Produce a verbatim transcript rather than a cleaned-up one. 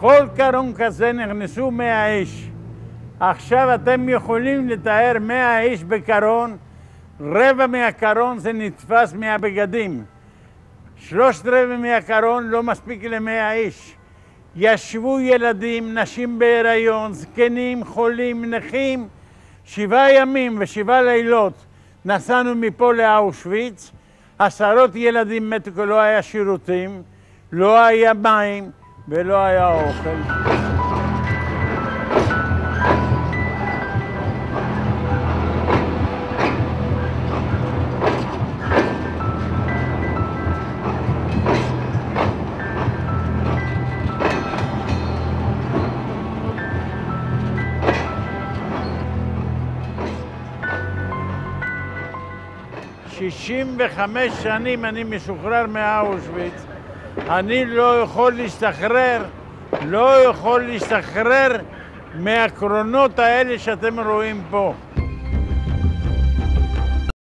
כל קרון כזה נכנסו מאה איש. עכשיו אתם יכולים לתאר מאה איש בקרון, רבע מהקרון זה נתפס מהבגדים. שלושת רבע מהקרון לא מספיק למאה איש. ישבו ילדים, נשים בהיריון, זקנים, חולים, נכים. שבעה ימים ושבעה לילות נסענו מפה לאושוויץ. עשרות ילדים מתו כי לא היה שירותים, לא היה מים ולא היה אוכל. שישים וחמש שנים אני משוחרר מאושוויץ, אני לא יכול להשתחרר, לא יכול להשתחרר מהקרונות האלה שאתם רואים פה.